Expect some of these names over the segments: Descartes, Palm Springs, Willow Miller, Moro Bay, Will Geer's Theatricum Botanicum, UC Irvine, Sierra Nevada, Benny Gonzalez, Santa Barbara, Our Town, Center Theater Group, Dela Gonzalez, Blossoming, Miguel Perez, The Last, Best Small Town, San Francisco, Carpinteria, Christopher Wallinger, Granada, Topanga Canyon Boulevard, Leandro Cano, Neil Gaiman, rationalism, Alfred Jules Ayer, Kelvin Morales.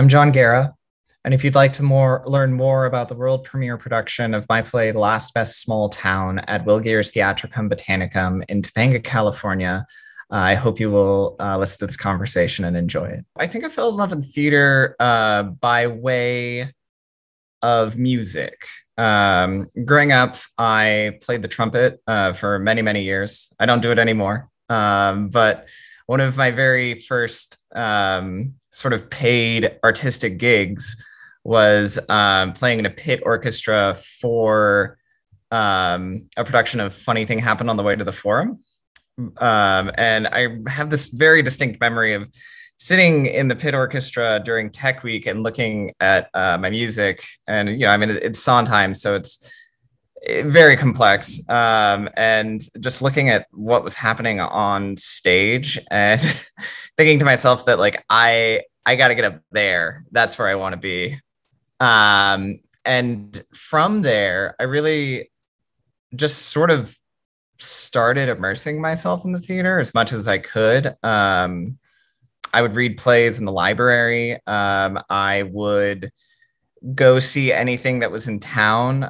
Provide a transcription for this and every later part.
I'm John Guerra, and if you'd like to learn more about the world premiere production of my play The Last, Best Small Town at Will Geer's Theatricum Botanicum in Topanga, California, I hope you will listen to this conversation and enjoy it. I think I fell in love with theater by way of music. Growing up, I played the trumpet for many, many years. I don't do it anymore, but one of my very first sort of paid artistic gigs was playing in a pit orchestra for a production of Funny Thing Happened on the Way to the Forum. And I have this very distinct memory of sitting in the pit orchestra during Tech Week and looking at my music. And, you know, I mean, it's Sondheim, so it's very complex. And just looking at what was happening on stage and thinking to myself that, like, I got to get up there. That's where I want to be. And from there, I really just sort of started immersing myself in the theater as much as I could. I would read plays in the library. I would go see anything that was in town.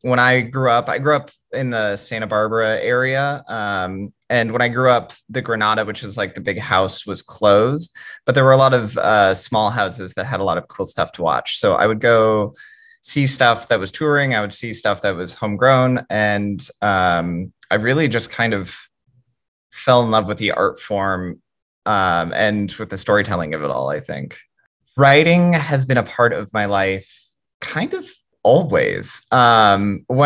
When I grew up in the Santa Barbara area. And when I grew up, the Granada, which is like the big house, was closed, but there were a lot of small houses that had a lot of cool stuff to watch. So I would go see stuff that was touring. I would see stuff that was homegrown. And I really just kind of fell in love with the art form and with the storytelling of it all, I think. Writing has been a part of my life kind of always. When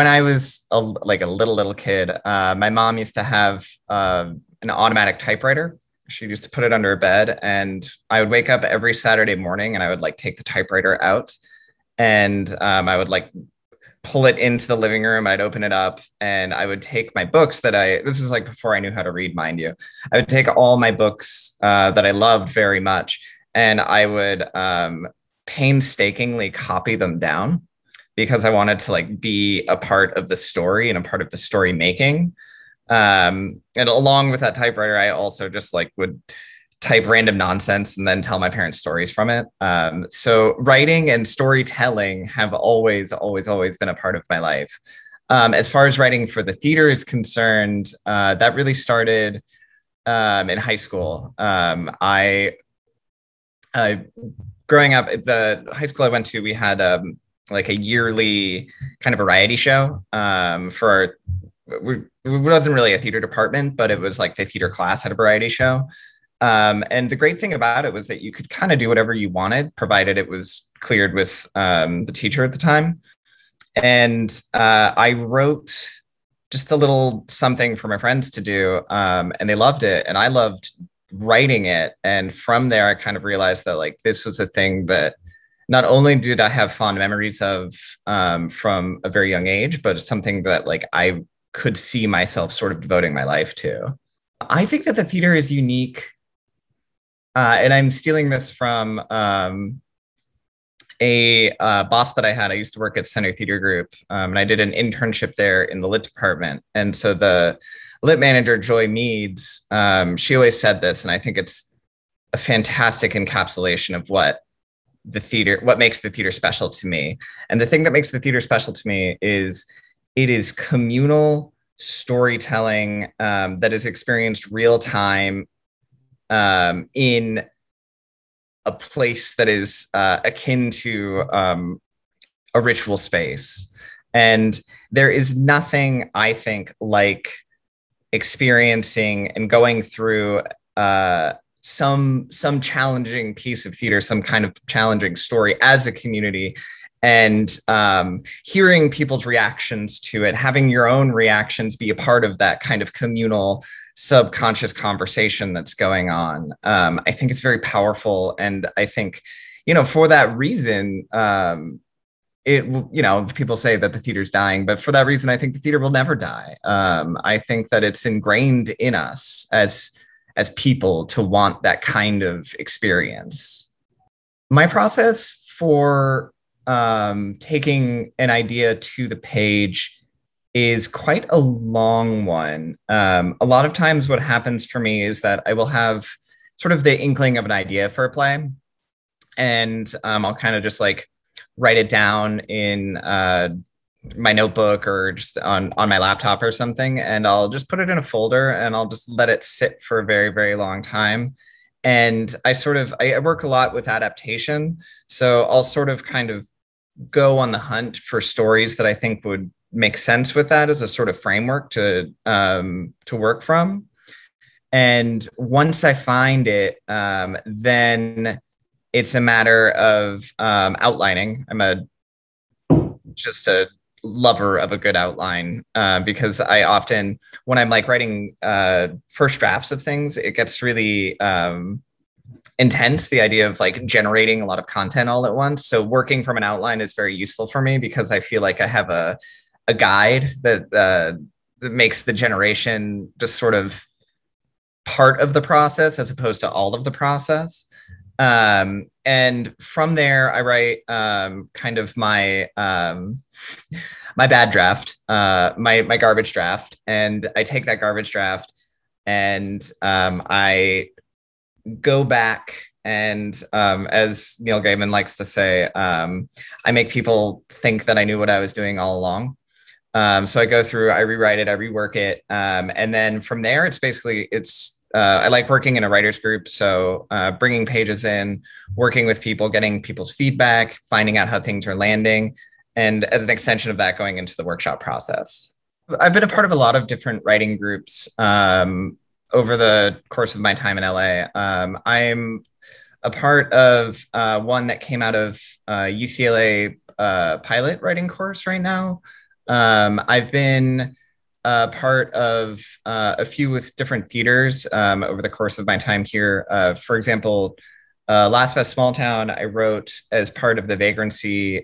I was a little kid, my mom used to have an automatic typewriter. She used to put it under her bed, and I would wake up every Saturday morning and I would like take the typewriter out and I would like pull it into the living room. I'd open it up and I would take my books that this is like before I knew how to read, mind you. I would take all my books that I loved very much, and I would painstakingly copy them down because I wanted to like be a part of the story and a part of the story making. And along with that typewriter, I also just like would type random nonsense and then tell my parents stories from it. So writing and storytelling have always, always, always been a part of my life. As far as writing for the theater is concerned, that really started in high school. Growing up at the high school I went to, we had like a yearly kind of variety show it wasn't really a theater department, but it was like the theater class had a variety show. And the great thing about it was that you could kind of do whatever you wanted, provided it was cleared with the teacher at the time. And I wrote just a little something for my friends to do, and they loved it. And I loved writing it. And from there, I kind of realized that like this was a thing that not only did I have fond memories of from a very young age, but it's something that like I could see myself sort of devoting my life to. I think that the theater is unique. And I'm stealing this from a boss that I had. I used to work at Center Theater Group, and I did an internship there in the lit department. And so the lit manager, Joy Meads, she always said this, and I think it's a fantastic encapsulation of what makes the theater special to me. And the thing that makes the theater special to me is it is communal storytelling that is experienced real time in a place that is akin to a ritual space. And there is nothing, I think, like experiencing and going through some challenging piece of theater, some kind of challenging story as a community, and hearing people's reactions to it, having your own reactions be a part of that kind of communal subconscious conversation that's going on. I think it's very powerful. And I think, you know, for that reason, you know, people say that the theater's dying, but for that reason, I think the theater will never die. I think that it's ingrained in us as people to want that kind of experience. My process for taking an idea to the page is quite a long one. A lot of times what happens for me is that I will have sort of the inkling of an idea for a play. And I'll kind of just like write it down in my notebook or just on my laptop or something. And I'll just put it in a folder and I'll just let it sit for a very, very long time. And I work a lot with adaptation. So I'll sort of kind of go on the hunt for stories that I think would make sense with that as a sort of framework to work from. And once I find it, then it's a matter of outlining. I'm just a lover of a good outline because I often, when I'm like writing first drafts of things, it gets really intense, the idea of like generating a lot of content all at once. So working from an outline is very useful for me because I feel like I have a guide that makes the generation just sort of part of the process as opposed to all of the process. And from there, I write kind of my bad draft, my garbage draft, and I take that garbage draft and I go back and as Neil Gaiman likes to say, I make people think that I knew what I was doing all along. So I go through, I rewrite it, I rework it, and then from there, I like working in a writer's group, so bringing pages in, working with people, getting people's feedback, finding out how things are landing, and as an extension of that, going into the workshop process. I've been a part of a lot of different writing groups over the course of my time in LA. I'm a part of one that came out of UCLA pilot writing course right now. I've been part of a few with different theaters over the course of my time here. For example, Last Best Small Town, I wrote as part of the Vagrancy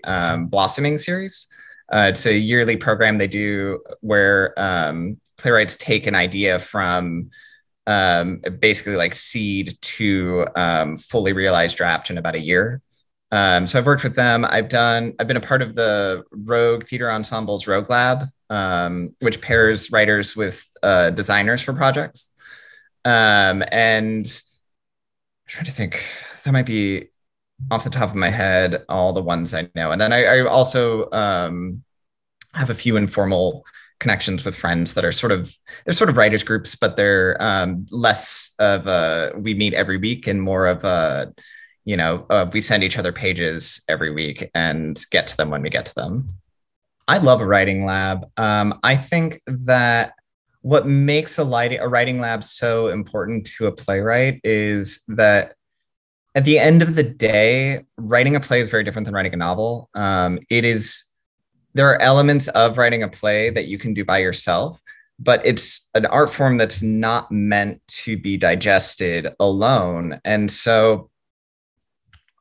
Blossoming series. It's a yearly program they do where playwrights take an idea from basically like seed to fully realized draft in about a year. So I've worked with them. I've been a part of the Rogue Theater Ensemble's Rogue Lab, which pairs writers with designers for projects. And I'm trying to think, that might be off the top of my head, all the ones I know. And then I also have a few informal connections with friends that are sort of writers groups, but they're less of a, we meet every week and more of a, we send each other pages every week and get to them when we get to them. I love a writing lab. I think that what makes a writing lab so important to a playwright is that at the end of the day, writing a play is very different than writing a novel. There are elements of writing a play that you can do by yourself, but it's an art form that's not meant to be digested alone. And so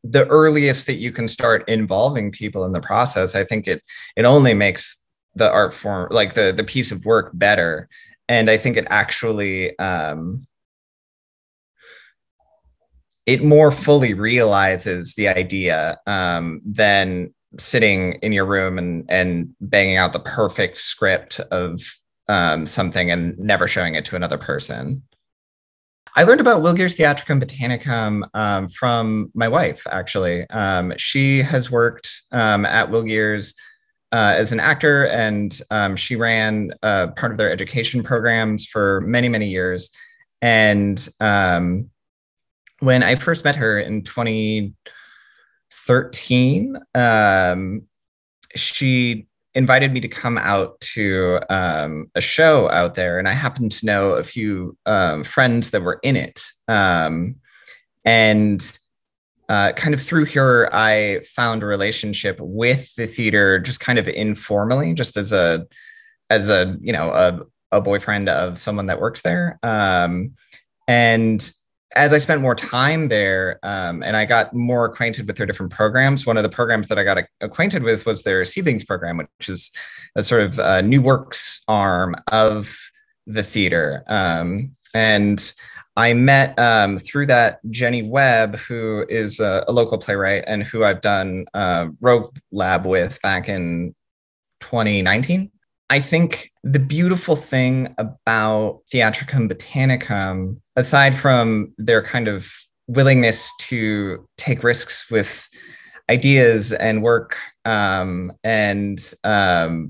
the earliest that you can start involving people in the process, I think it only makes the art form, like the piece of work, better. And I think it actually, it more fully realizes the idea than sitting in your room and banging out the perfect script of something and never showing it to another person. I learned about Will Geer's Theatricum Botanicum from my wife, actually. She has worked at Will Geer's as an actor, and she ran part of their education programs for many, many years. And when I first met her in 2013, she invited me to come out to a show out there, and I happened to know a few friends that were in it. And kind of through her, I found a relationship with the theater, just kind of informally, just as a a boyfriend of someone that works there. And as I spent more time there and I got more acquainted with their different programs, one of the programs that I got acquainted with was their Seedlings program, which is a sort of new works arm of the theater. And I met through that Jenny Webb, who is a local playwright and who I've done Rogue Lab with back in 2019. I think the beautiful thing about Theatricum Botanicum, aside from their kind of willingness to take risks with ideas and work, and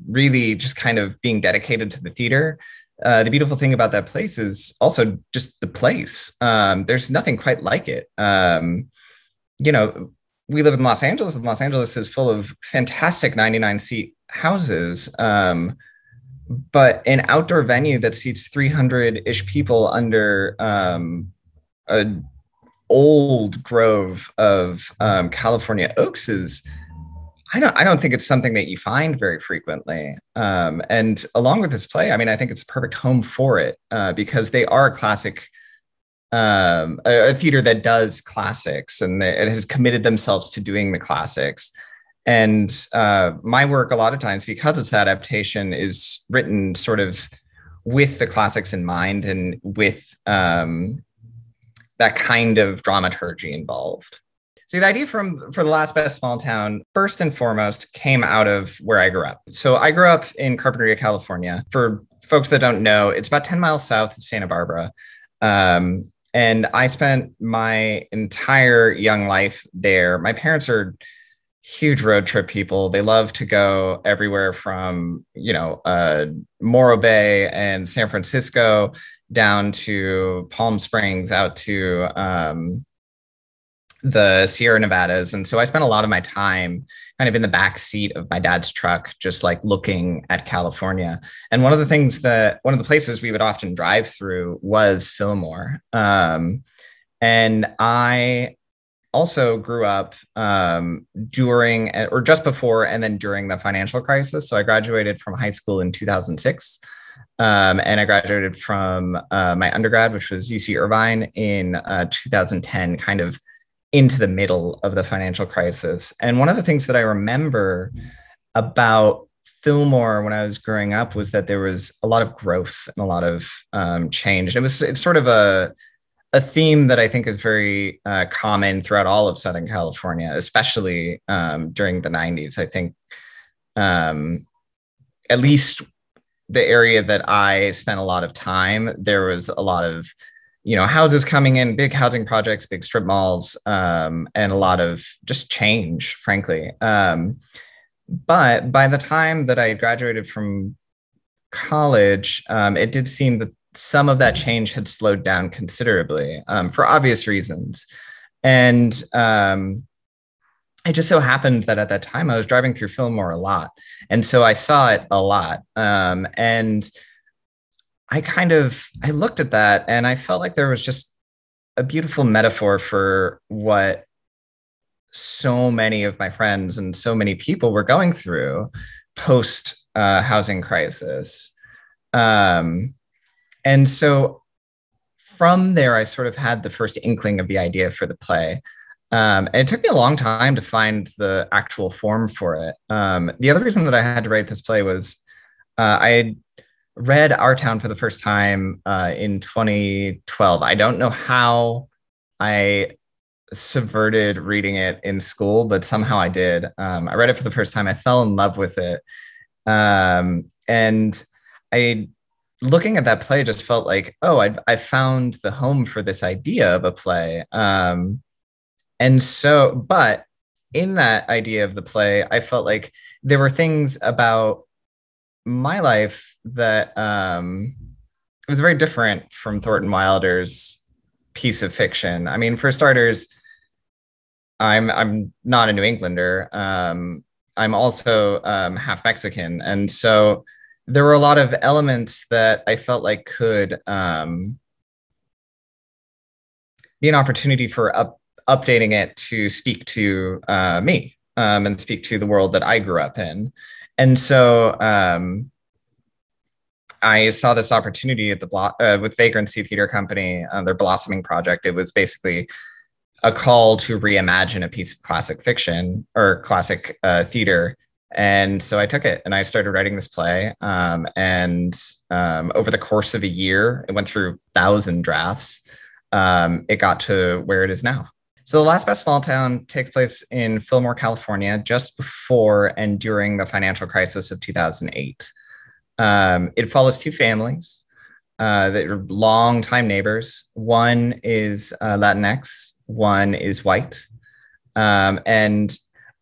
really just kind of being dedicated to the theater. The beautiful thing about that place is also just the place. There's nothing quite like it. You know, we live in Los Angeles, and Los Angeles is full of fantastic 99-seat houses, but an outdoor venue that seats 300-ish people under an old grove of California oaks is, I don't think it's something that you find very frequently. And along with this play, I mean, I think it's a perfect home for it because they are a classic, a theater that does classics, and it has committed themselves to doing the classics. And my work a lot of times, because it's adaptation, is written sort of with the classics in mind and with that kind of dramaturgy involved. So the idea for The Last, Best Small Town, first and foremost, came out of where I grew up. So I grew up in Carpinteria, California. For folks that don't know, it's about 10 miles south of Santa Barbara. And I spent my entire young life there. My parents are huge road trip people. They love to go everywhere from, you know, Moro Bay and San Francisco down to Palm Springs out to the Sierra Nevadas. And so I spent a lot of my time kind of in the back seat of my dad's truck, just like looking at California. And one of the places we would often drive through was Fillmore. And I also grew up during or just before and then during the financial crisis. So I graduated from high school in 2006. And I graduated from my undergrad, which was UC Irvine, in 2010, kind of into the middle of the financial crisis. And one of the things that I remember about Fillmore when I was growing up was that there was a lot of growth and a lot of change. It's sort of a theme that I think is very common throughout all of Southern California, especially during the 90s. I think at least the area that I spent a lot of time, there was a lot of, you know, houses coming in, big housing projects, big strip malls, and a lot of just change, frankly. But by the time that I graduated from college, it did seem that some of that change had slowed down considerably for obvious reasons. And it just so happened that at that time I was driving through Fillmore a lot. And so I saw it a lot. And I looked at that and I felt like there was just a beautiful metaphor for what so many of my friends and so many people were going through post housing crisis. And so from there, I sort of had the first inkling of the idea for the play. And it took me a long time to find the actual form for it. The other reason that I had to write this play was I read Our Town for the first time in 2012. I don't know how I subverted reading it in school, but somehow I did. I read it for the first time. I fell in love with it. And looking at that play just felt like, oh, I found the home for this idea of a play. And so, but in that idea of the play, I felt like there were things about my life that was very different from Thornton Wilder's piece of fiction. I mean, for starters, I'm not a New Englander. I'm also half Mexican. And so there were a lot of elements that I felt like could be an opportunity for updating it to speak to me and speak to the world that I grew up in. And so I saw this opportunity with Vagrancy Theater Company, their Blossoming project. It was basically a call to reimagine a piece of classic fiction or classic theater. And so I took it and I started writing this play. Over the course of a year, it went through 1,000 drafts. It got to where it is now. So The Last, Best Small Town takes place in Fillmore, California, just before and during the financial crisis of 2008. It follows two families that are longtime neighbors. One is Latinx, one is white. And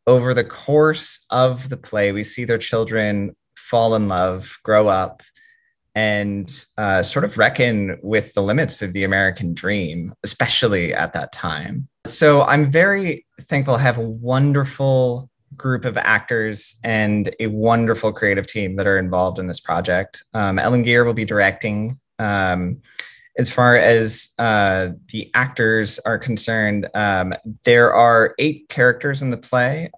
over the course of the play, we see their children fall in love, grow up, and sort of reckon with the limits of the American dream, especially at that time. So I'm very thankful I have a wonderful group of actors and a wonderful creative team that are involved in this project. Ellen Geer will be directing. As far as the actors are concerned, there are 8 characters in the play.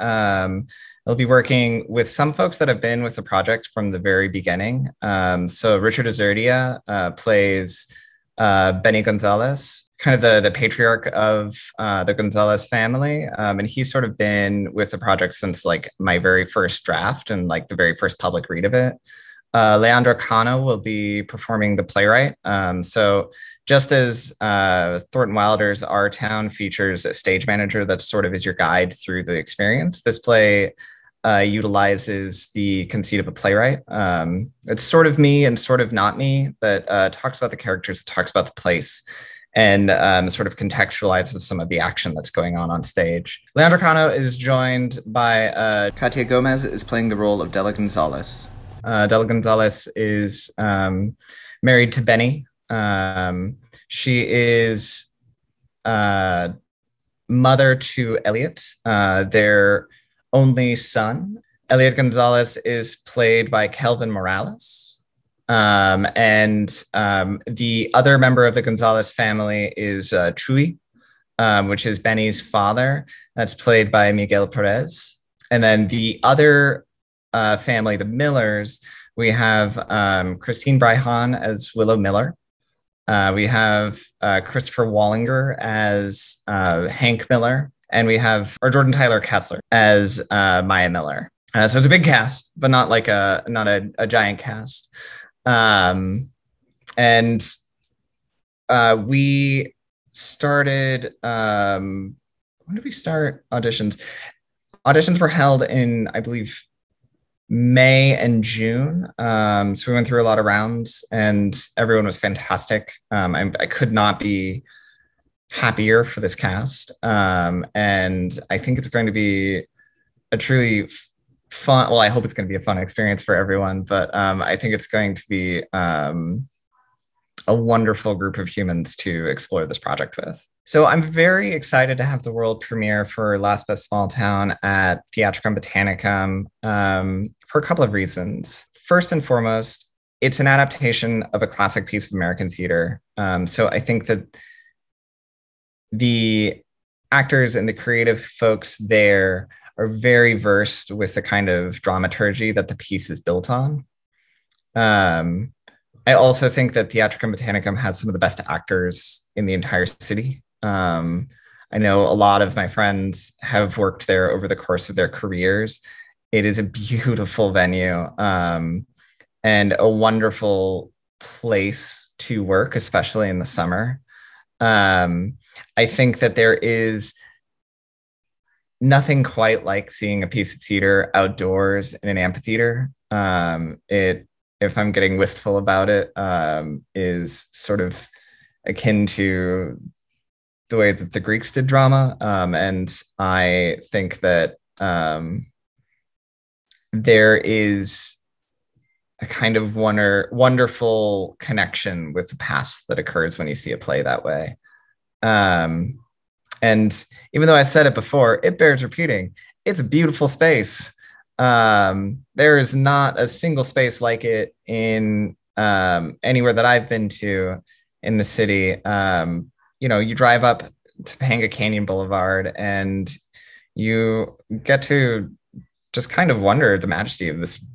I'll be working with some folks that have been with the project from the very beginning. So Richard Azurdia plays Benny Gonzalez, kind of the patriarch of the Gonzalez family. And he's sort of been with the project since like my very first draft and like the very first public read of it. Leandro Cano will be performing the playwright. So just as Thornton Wilder's Our Town features a stage manager that sort of is your guide through the experience, this play utilizes the conceit of a playwright. It's sort of me and sort of not me that talks about the characters, talks about the place, and sort of contextualizes some of the action that's going on stage. Leandro Cano is joined by Katia Gomez is playing the role of Dela Gonzalez. Dela Gonzalez is married to Benny. She is mother to Elliot, their only son. Elliot Gonzalez is played by Kelvin Morales. And the other member of the Gonzalez family is Chuy, which is Benny's father. That's played by Miguel Perez. And then the other family, the Millers, we have Christine Bryhan as Willow Miller. We have Christopher Wallinger as Hank Miller. And we have Jordan Tyler Kessler as Maya Miller. So it's a big cast, but not like a giant cast. And we started, when did we start auditions? Auditions were held in, I believe, May and June. So we went through a lot of rounds and everyone was fantastic. I could not be happier for this cast. And I think it's going to be a truly fun, well, I hope it's going to be a fun experience for everyone, but I think it's going to be a wonderful group of humans to explore this project with. So I'm very excited to have the world premiere for Last Best Small Town at Theatricum Botanicum for a couple of reasons. First and foremost, it's an adaptation of a classic piece of American theater. So I think that the actors and the creative folks there are very versed with the kind of dramaturgy that the piece is built on. I also think that Theatricum Botanicum has some of the best actors in the entire city. I know a lot of my friends have worked there over the course of their careers. It is a beautiful venue and a wonderful place to work, especially in the summer. I think that there is nothing quite like seeing a piece of theater outdoors in an amphitheater. If I'm getting wistful about it, is sort of akin to the way that the Greeks did drama. And I think that there is a kind of wonderful connection with the past that occurs when you see a play that way. And even though I said it before, it bears repeating. It's a beautiful space. There is not a single space like it in anywhere that I've been to in the city. You know, you drive up to Topanga Canyon Boulevard and you get to just kind of wonder the majesty of this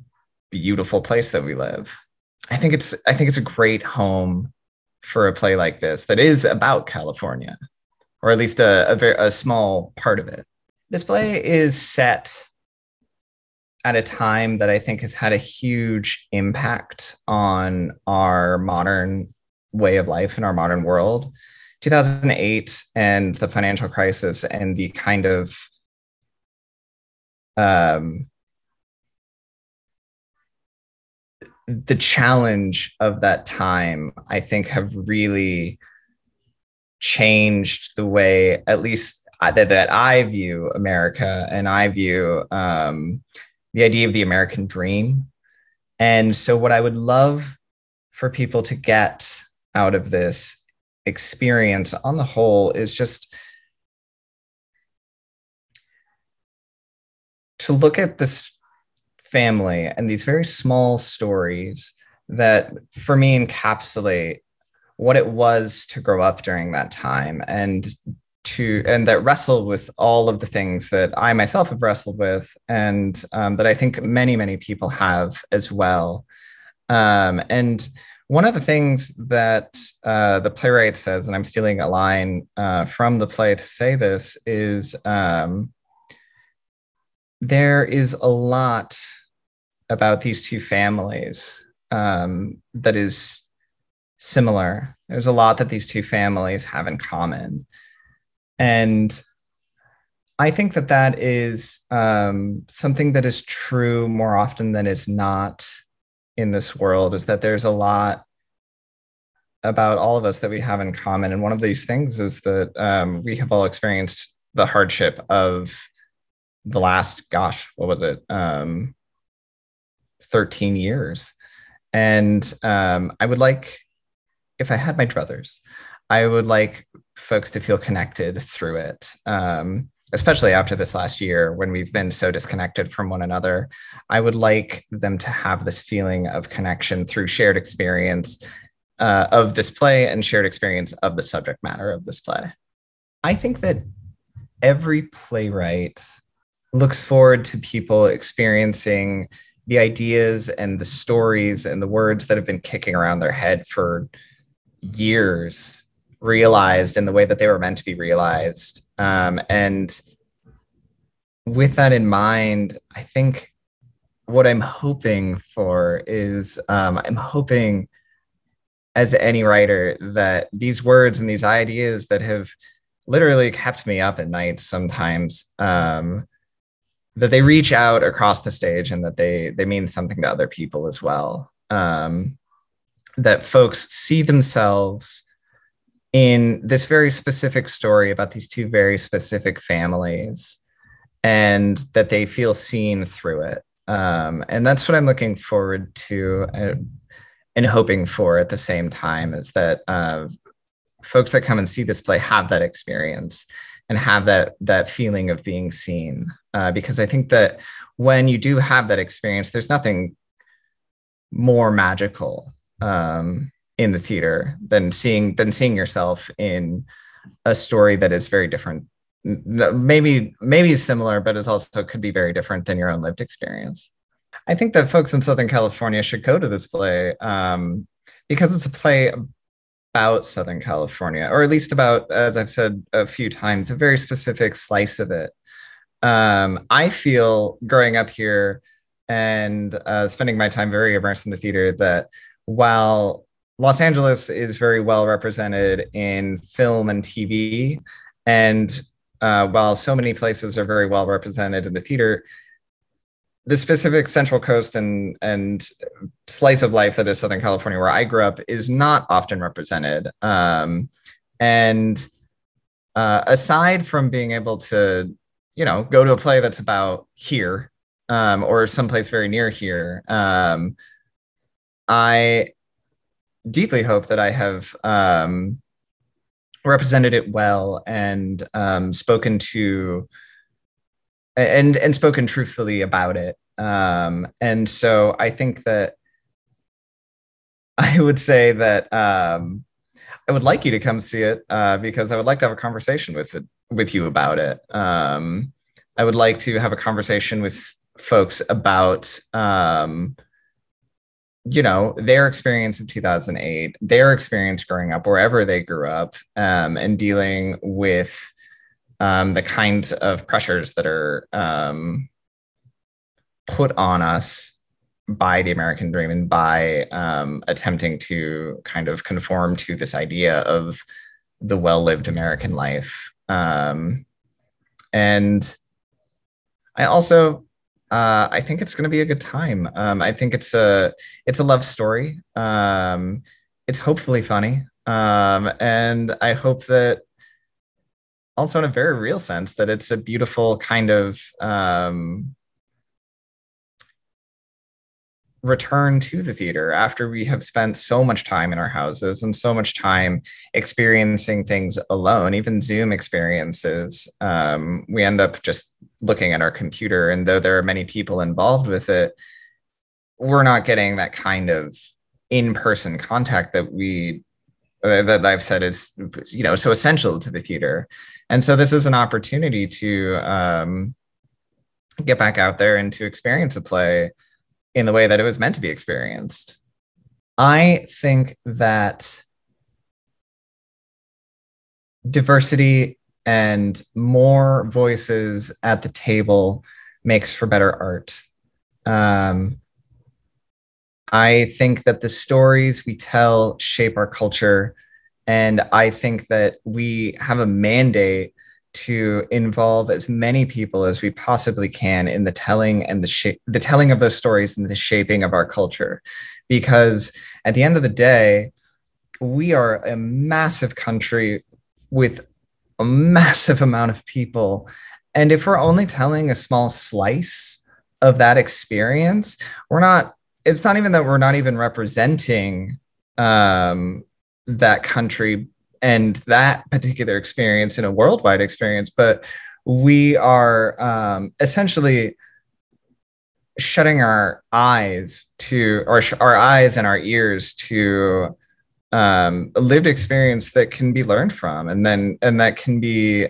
beautiful place that we live. I think it's a great home for a play like this that is about California, or at least a small part of it. This play is set at a time that I think has had a huge impact on our modern way of life and our modern world. 2008 and the financial crisis and the kind of the challenge of that time, I think, have really changed the way, at least that I view America, and I view the idea of the American dream. And so what I would love for people to get out of this experience on the whole is just to look at this family and these very small stories that for me encapsulate what it was to grow up during that time, and that wrestle with all of the things that I myself have wrestled with, and that I think many people have as well. And one of the things that the playwright says, and I'm stealing a line from the play to say this, is there is a lot about these two families that is similar. There's a lot that these two families have in common. And I think that that is something that is true more often than is not in this world, is that there's a lot about all of us that we have in common. And one of these things is that we have all experienced the hardship of the last, 13 years. And I would like, if I had my druthers, I would like folks to feel connected through it, especially after this last year when we've been so disconnected from one another. I would like them to have this feeling of connection through shared experience of this play and shared experience of the subject matter of this play. I think that every playwright looks forward to people experiencing the ideas and the stories and the words that have been kicking around their head for years realized in the way that they were meant to be realized. And with that in mind, I think what I'm hoping for is I'm hoping, as any writer, that these words and these ideas that have literally kept me up at night sometimes, that they reach out across the stage and that they mean something to other people as well. That folks see themselves in this very specific story about these two very specific families, and that they feel seen through it. And that's what I'm looking forward to and hoping for at the same time, is that folks that come and see this play have that experience and have that feeling of being seen. Because I think that when you do have that experience, there's nothing more magical in the theater than seeing yourself in a story that is very different, maybe similar, but is also could be very different than your own lived experience. I think that folks in Southern California should go to this play because it's a play about Southern California, or at least about, as I've said a few times, a very specific slice of it. I feel growing up here and spending my time very immersed in the theater that while Los Angeles is very well represented in film and TV, and while so many places are very well represented in the theater, the specific Central Coast and slice of life that is Southern California, where I grew up, is not often represented. Aside from being able to, go to a play that's about here or someplace very near here, I deeply hope that I have represented it well and spoken to and spoken truthfully about it. And so I think that I would say that I would like you to come see it because I would like to have a conversation with you about it. I would like to have a conversation with folks about their experience of 2008, their experience growing up, wherever they grew up, and dealing with the kinds of pressures that are put on us by the American dream and by attempting to kind of conform to this idea of the well-lived American life. And I also, I think it's going to be a good time. I think it's a love story. It's hopefully funny. And I hope that also in a very real sense that it's a beautiful kind of return to the theater after we have spent so much time in our houses and so much time experiencing things alone, even Zoom experiences. We end up just looking at our computer, and though there are many people involved with it, we're not getting that kind of in-person contact that that I've said is, you know, so essential to the theater. And so this is an opportunity to get back out there and to experience a play in the way that it was meant to be experienced. I think that diversity and more voices at the table makes for better art. I think that the stories we tell shape our culture, and I think that we have a mandate to involve as many people as we possibly can in the telling and the telling of those stories and the shaping of our culture. Because at the end of the day, we are a massive country with a massive amount of people. And if we're only telling a small slice of that experience, it's not even that we're not even representing that country and that particular experience in a worldwide experience, but we are essentially shutting our eyes to, or our eyes and our ears to a lived experience that can be learned from, and that can be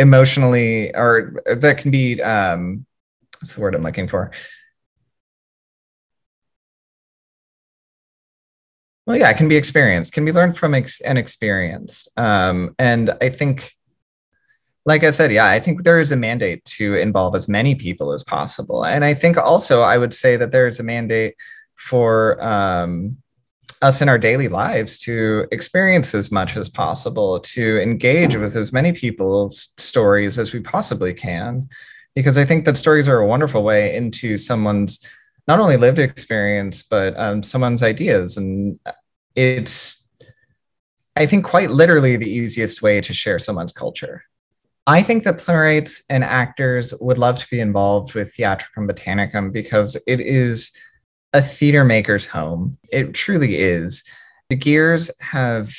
emotionally, or that can be, what's the word I'm looking for? Well, yeah, it can be experienced, can be learned from and experienced. And I think, like I said, yeah, I think there is a mandate to involve as many people as possible. And I think also I would say that there is a mandate for us in our daily lives to experience as much as possible, to engage with as many people's stories as we possibly can, because I think that stories are a wonderful way into someone's not only lived experience, but someone's ideas. And it's, I think, quite literally the easiest way to share someone's culture. I think that playwrights and actors would love to be involved with Theatricum Botanicum because it is a theater maker's home. It truly is. The Geers have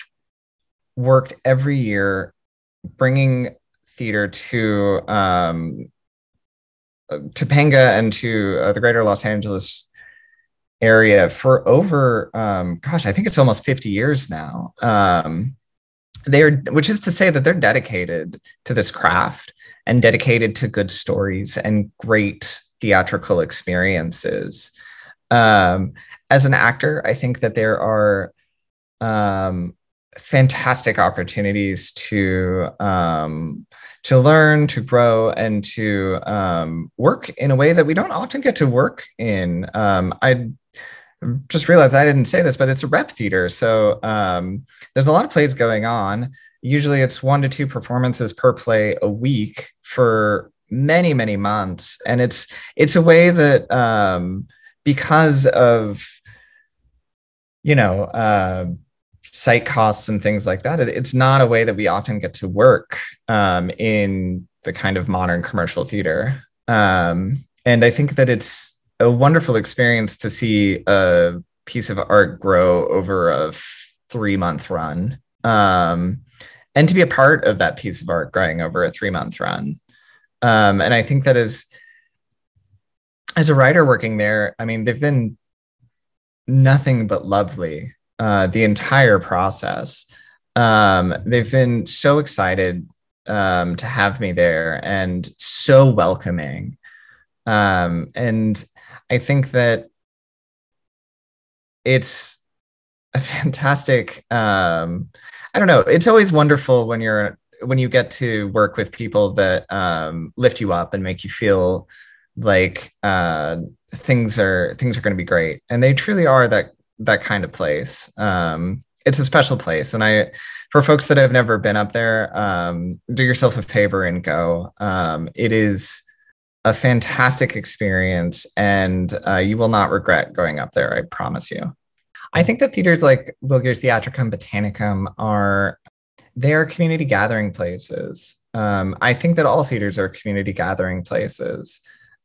worked every year bringing theater to Topanga and to the greater Los Angeles area for over, gosh, I think it's almost 50 years now. Which is to say that they're dedicated to this craft and dedicated to good stories and great theatrical experiences. As an actor, I think that there are fantastic opportunities to learn, to grow, and to work in a way that we don't often get to work in. I just realized I didn't say this, but it's a rep theater. So there's a lot of plays going on. Usually it's 1 to 2 performances per play a week for many, many months. And it's a way that... because of, you know, site costs and things like that, it's not a way that we often get to work in the kind of modern commercial theater. And I think that it's a wonderful experience to see a piece of art grow over a 3-month run, and to be a part of that piece of art growing over a 3-month run. And I think that is... As a writer working there, I mean, they've been nothing but lovely the entire process. They've been so excited to have me there and so welcoming. And I think that it's a fantastic, I don't know, it's always wonderful when you get to work with people that lift you up and make you feel like things are going to be great, and they truly are that kind of place. It's a special place, and I, for folks that have never been up there, do yourself a favor and go. It is a fantastic experience, and you will not regret going up there, I promise you. I think that theaters like Will Geer's Theatricum Botanicum are, they're community gathering places. I think that all theaters are community gathering places,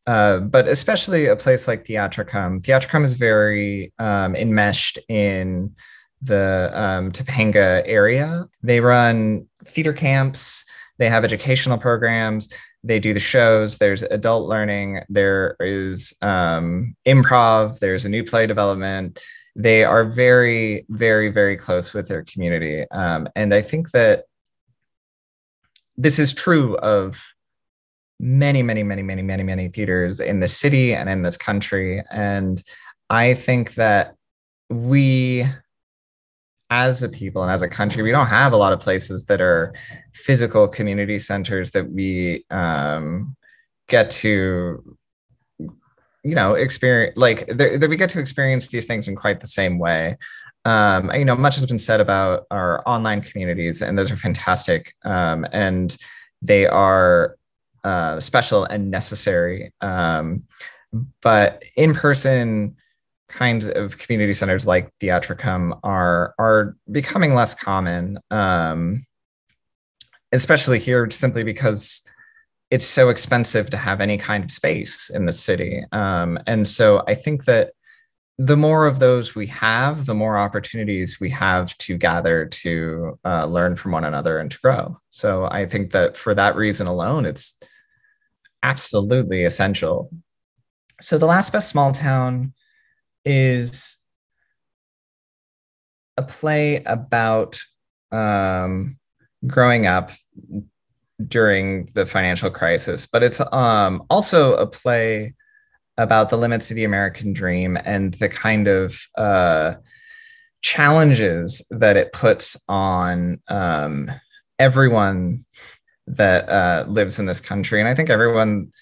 but especially a place like Theatricum. Theatricum is very enmeshed in the Topanga area. They run theater camps, they have educational programs, they do the shows, there's adult learning, there is improv, there's a new play development. They are very, very, very close with their community. And I think that this is true of many, many, many, many, many, many theaters in the city and in this country. And I think that we, as a people and as a country, we don't have a lot of places that are physical community centers that we get to, you know, experience, like that we get to experience these things in quite the same way. You know, much has been said about our online communities, and those are fantastic, and they are special and necessary. But in-person kinds of community centers like Theatricum are becoming less common, especially here, simply because it's so expensive to have any kind of space in the city. And so I think that the more of those we have, the more opportunities we have to gather, to learn from one another and to grow. So I think that for that reason alone, it's absolutely essential. So The Last, Best Small Town is a play about growing up during the financial crisis, but it's also a play about the limits of the American dream and the kind of challenges that it puts on everyone that lives in this country. And I think everyone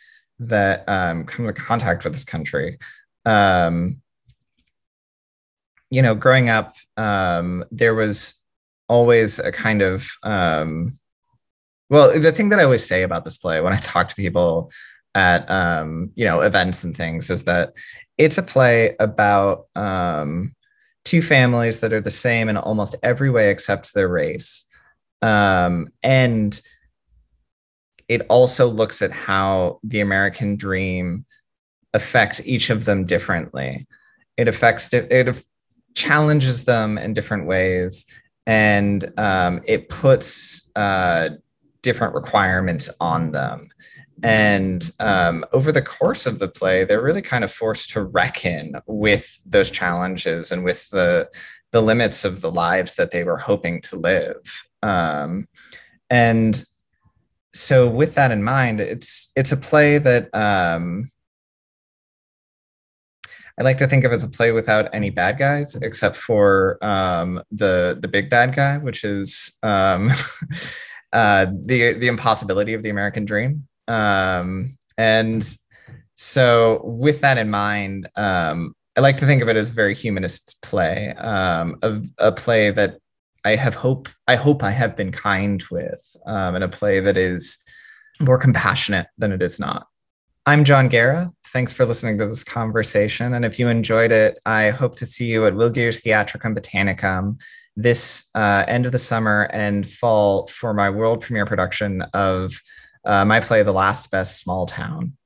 that comes into contact with this country. You know, growing up, there was always a kind of, well, the thing that I always say about this play when I talk to people at, you know, events and things, is that it's a play about two families that are the same in almost every way except their race. And it also looks at how the American dream affects each of them differently. It affects, it challenges them in different ways, and it puts different requirements on them. And over the course of the play, they're really kind of forced to reckon with those challenges and with the limits of the lives that they were hoping to live. And so with that in mind, it's a play that I like to think of as a play without any bad guys, except for the big bad guy, which is the impossibility of the American dream. And so with that in mind, I like to think of it as a very humanist play, a play that I hope I have been kind with, and a play that is more compassionate than it is not. I'm John Guerra. Thanks for listening to this conversation. And if you enjoyed it, I hope to see you at Will Geer's Theatricum Botanicum this end of the summer and fall for my world premiere production of my play, The Last, Best Small Town.